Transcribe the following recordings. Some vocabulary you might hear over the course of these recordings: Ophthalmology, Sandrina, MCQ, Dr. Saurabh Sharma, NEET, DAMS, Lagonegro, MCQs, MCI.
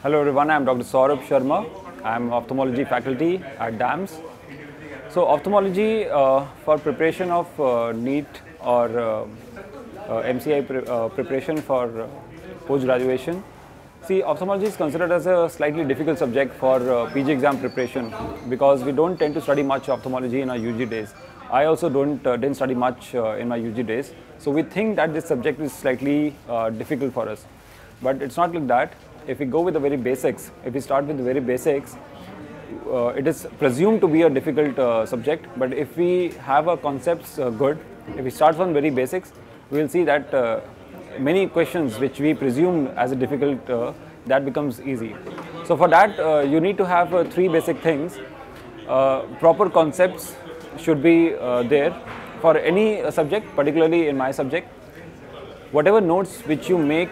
Hello everyone, I am Dr. Saurabh Sharma. I am ophthalmology faculty at DAMS. So ophthalmology for preparation of NEET or MCI preparation for post-graduation. See, ophthalmology is considered as a slightly difficult subject for PG exam preparation because we don't tend to study much ophthalmology in our UG days. I also didn't study much in my UG days. So we think that this subject is slightly difficult for us. But it's not like that. If we go with the very basics, if we start with the very basics, it is presumed to be a difficult subject, but if we have our concepts good, if we start from very basics, we will see that many questions which we presume as a difficult, that becomes easy. So for that, you need to have three basic things. Proper concepts should be there for any subject, particularly in my subject. Whatever notes which you make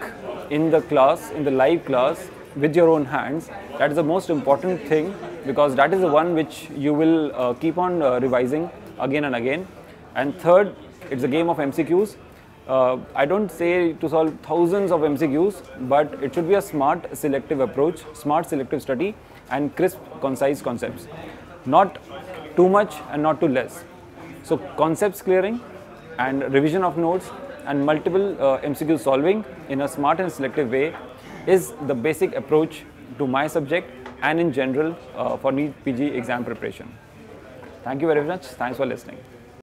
in the class, in the live class, with your own hands, that is the most important thing, because that is the one which you will keep on revising again and again. And third, it's a game of MCQs. I don't say to solve thousands of MCQs, but it should be a smart selective approach, smart selective study, and crisp, concise concepts. Not too much and not too less. So concepts clearing and revision of notes and multiple MCQ solving in a smart and selective way is the basic approach to my subject and in general for NEET PG exam preparation. Thank you very much. Thanks for listening.